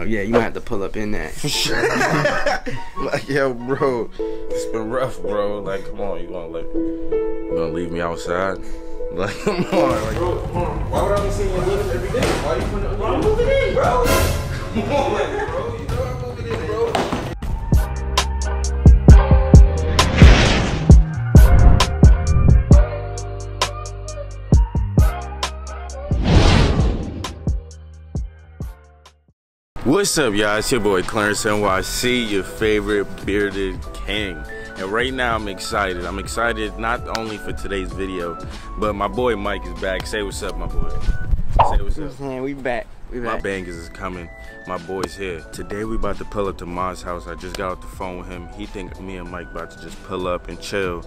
Oh yeah, you might have to pull up in that. For sure. Like, yo, bro, it's been rough, bro. Like, come on, you gonna leave me outside? Like, come on, like, bro, come on. Why would I be seeing you living every day? Why you putting up? Bro, I'm moving in, bro. Come on, like, bro. You know I'm moving in, bro. What's up, y'all? It's your boy ClarenceNYC, your favorite bearded king. And right now I'm excited. I'm excited not only for today's video, but my boy Mike is back. Say what's up, my boy. Say what's up. Man, we back. We back. My bangers is coming. My boy's here. Today we about to pull up to Ma's house. I just got off the phone with him. He think me and Mike about to just pull up and chill,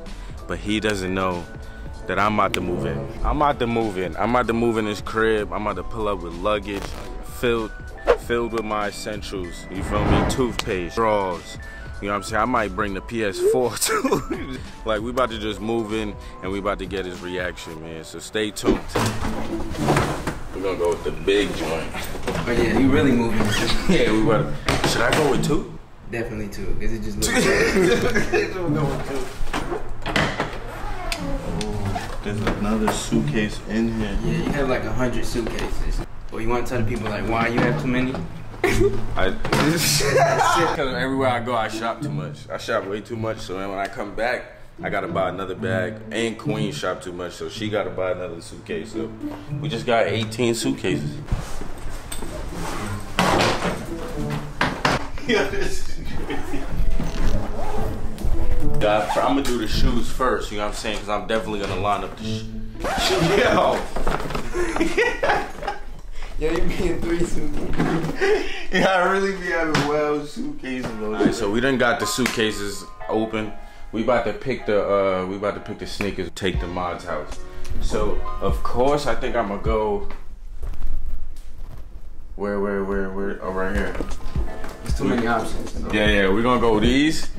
but he doesn't know that I'm about to move in. I'm about to move in. I'm about to move in his crib. I'm about to pull up with luggage filled with my essentials, you feel me? Toothpaste, straws, you know what I'm saying? I might bring the PS4 too. Like, we about to just move in and we about to get his reaction, man. So stay tuned. We're gonna go with the big joint. Oh yeah, you really moving. Yeah, we about to. Should I go with two? Definitely two, because it just looks good. We'll go with two. Oh, there's another suitcase in here. Yeah, you have like 100 suitcases. Well, you want to tell the people, like, why you have too many? Because everywhere I go, I shop too much. I shop way too much, so then when I come back, I got to buy another bag. And Queen shopped too much, so she got to buy another suitcase. So we just got 18 suitcases. Yeah, this is crazy. I'm going to do the shoes first, you know what I'm saying? Because I'm definitely going to line up the shoes. Yo! Yeah, you be in three suitcases. Yeah, I really be having wild suitcases. Alright, so we done got the suitcases open. We about to pick the sneakers, take to Mod's house. So of course I think I'ma go where? Oh, right here. There's too many options. So. Yeah, we're gonna go with these.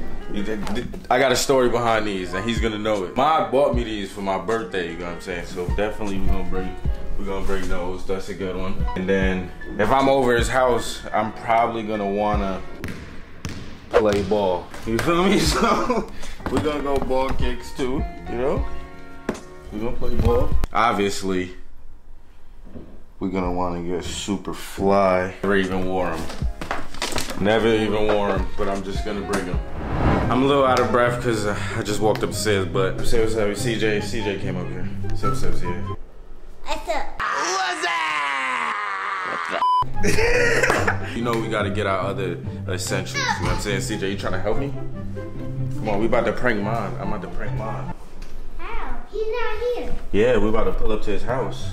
I got a story behind these and he's gonna know it. Mod bought me these for my birthday, you know what I'm saying? So definitely we're gonna bring those. That's a good one. And then if I'm over his house, I'm probably gonna wanna play ball, you feel me? So we're gonna go ball kicks too, you know, we're gonna play ball. Obviously we're gonna wanna get super fly. Never even wore them, but I'm just gonna bring them. I'm a little out of breath because I just walked upstairs, but say what's up. CJ came up here. Say what's up, CJ. You know we gotta get our other essentials. You know what I'm saying? CJ, you trying to help me? Come on, we about to prank mine. I'm about to prank mine. How? He's not here. Yeah, we about to pull up to his house.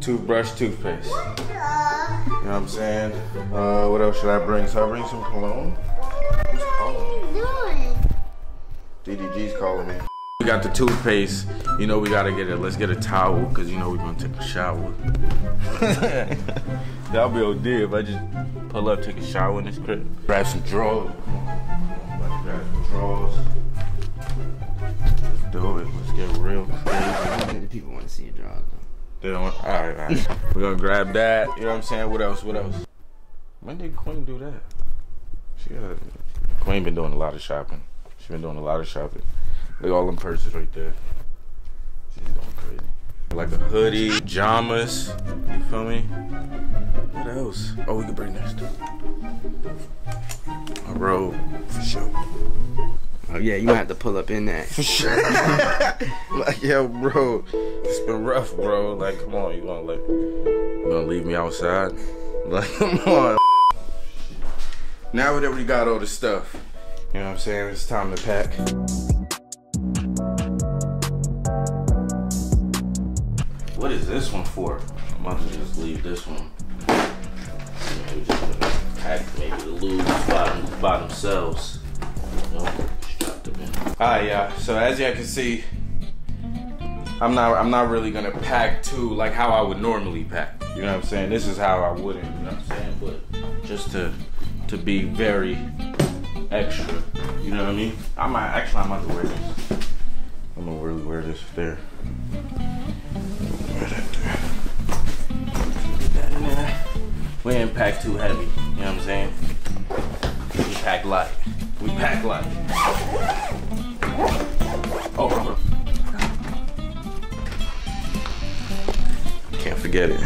Toothbrush, toothpaste. What the? You know what I'm saying? What else should I bring? So I bring some cologne. What's calling? DDG's calling me. We got the toothpaste. You know we gotta get it. Let's get a towel, because you know we're gonna take a shower. That'll be OD if I just pull up, take a shower in this crib. Grab some drawers. Grab some drawers. Let's do it. Let's get real crazy. The people want to see your drawers though. They don't want. Alright. We're gonna grab that. You know what I'm saying? What else? When did Queen do that? Queen been doing a lot of shopping. She's been doing a lot of shopping. Look at all them purses right there. She's going crazy. Like a hoodie, pajamas, you feel me? What else? Oh, we can bring this too. A robe, for sure. Oh yeah, you might have to pull up in that. For sure. Like, yo, bro, it's been rough, bro. Like, come on, you gonna leave me outside? Like, come on. Now that we got all the stuff, you know what I'm saying? It's time to pack. What is this one for? I'm about to just leave this one. You know, just gonna pack maybe the lubes by themselves. You know, strap them in. Alright, yeah. So as y'all can see, I'm not really gonna pack too like how I would normally pack. You know what I'm saying? This is how I wouldn't. You know what I'm saying? But just to be very extra. You know what I mean? I might wear this. I'm gonna really wear this there. We ain't pack too heavy. You know what I'm saying? We pack light. We pack light. Oh, bro. Can't forget it.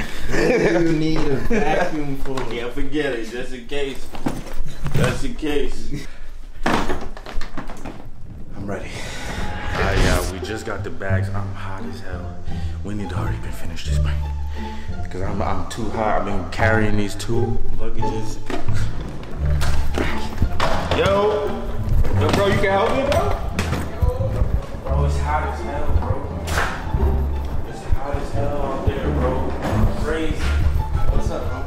You need a vacuum for it. Can't forget it, just in case. Just in case. I'm ready. Yeah, we just got the bags. I'm hot as hell. We need to hurry up and finish this bike. Because I'm too hot. I've been carrying these two luggages. Yo, bro, you can help me, bro? Bro, it's hot as hell, bro. It's hot as hell out there, bro. Crazy. What's up, bro?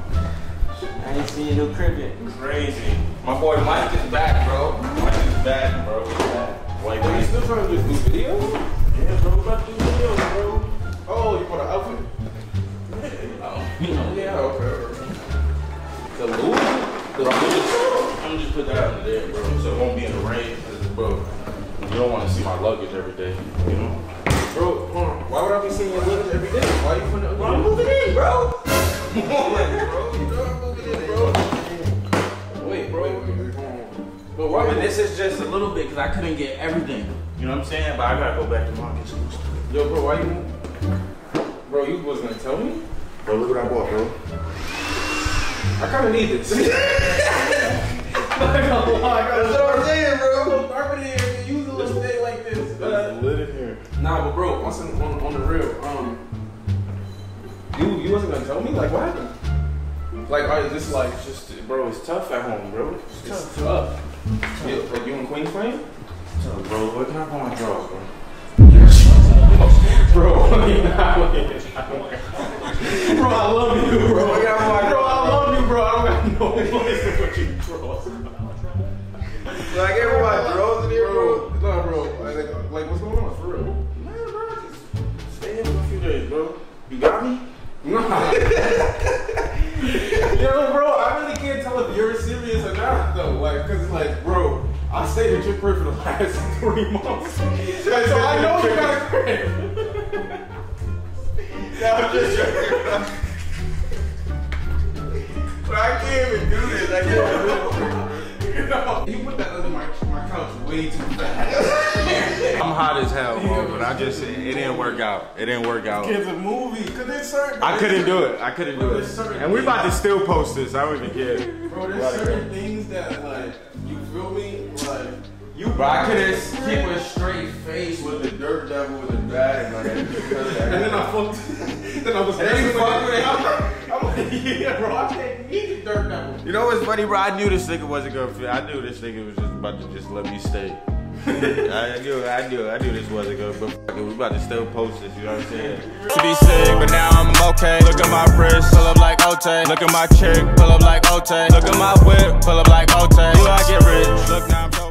I ain't seen no crib yet. Crazy. My boy Mike is back, bro. Mike is back, bro. He's back. Wait, are you still trying to do videos? Yeah, bro, we're about to do videos, bro. Oh, you want an outfit? Oh, yeah, okay. The loop? The loop? I'm just put that out there, bro, so it won't be in the rain. Because, bro, you don't want to see my luggage every day, you know? Bro, why would I be seeing your luggage every day? Why are you putting it? Bro, I'm moving in, bro. Come on, bro. You know I'm moving in, bro. Wait, bro. But why? I mean, this is just a little bit because I couldn't get everything. You know what I'm saying? But I gotta go back to market. Yo, bro, why you? Bro, you was gonna tell me? Bro, look what I bought, bro. I kind of need this. I gotta lie. That's what I'm saying, bro. Carpet in here, you use a little thing like this. It's lit in here. Nah, but bro, on the real, you wasn't gonna tell me like what happened? Like, I just like just bro, it's tough at home, bro. It's tough. Yeah, like you and Queen playing? So, bro, what can I put my drawers, bro? Bro, you're not looking. Bro, I love you, bro. I got my bro, I love you, bro. I don't got no place to put your drawers. Like, everybody draws in here, bro. Nah, bro. Like, what's going on, for real? Man, bro, just stay here for a few days, bro. You got me? Nah. Yo, bro, I really can't tell if you're serious or not, though. Like, cause like, bro, I stayed at your crib for the last 3 months, so I know you got a crib. Now I'm just joking, but I can't even do this. I can't. You know, you put that under my couch way too fast. I'm hot as hell, bro, but I just it didn't work out. It didn't work out. It's a movie. I couldn't do it. I couldn't do it. And we're about to still post this. I don't even care. Bro, there's certain things that, like, you feel me? Like, you rock it, keep a straight face with the Dirt Devil with a bag. Like, and then I fucked. Then I was ready to fuck with it. I'm like, yeah, bro, I can't eat the Dirt Devil. You know what's funny, bro? I knew this nigga wasn't gonna fit. I knew this nigga was just about to just let me stay. I knew this wasn't good, but we about to still post this, you know what I'm saying? To be sick, but now I'm okay. Look at my wrist, pull up like Ote. Look at my chick, pull up like Ote. Look at my whip, pull up like Ote. Do I get rich? Look now I'm